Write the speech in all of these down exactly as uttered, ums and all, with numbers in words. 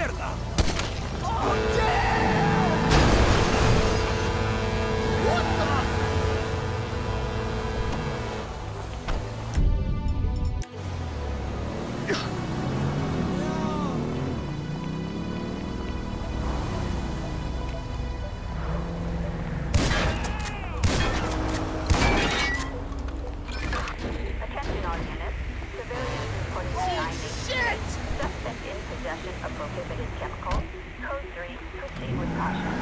izquierda. Oh, damn! What the? Attention all units. Civilians reported ninety. Shit! Suspect in possession of prohibited chemicals. Code three, proceed with caution.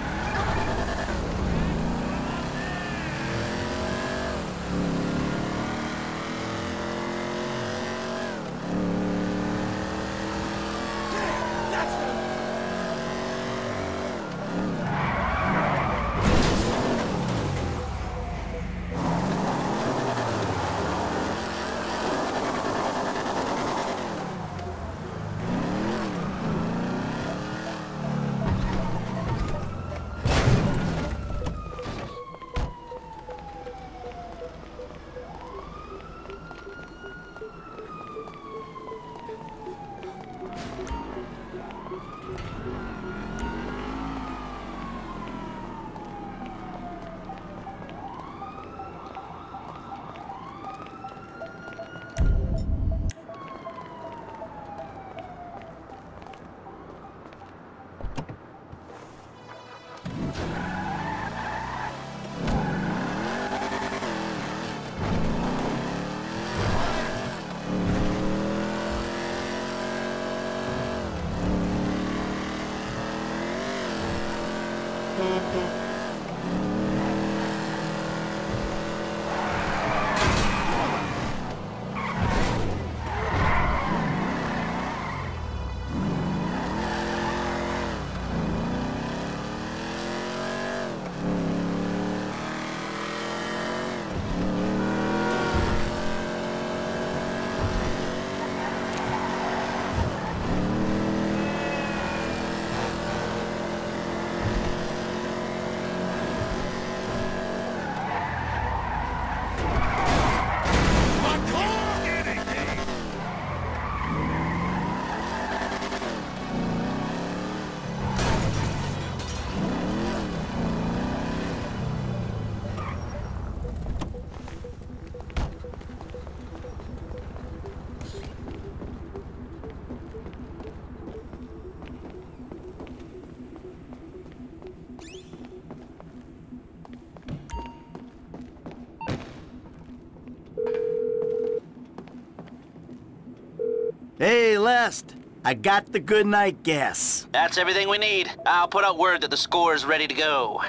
Hey, Lest, I got the good night gas. That's everything we need. I'll put out word that the score is ready to go.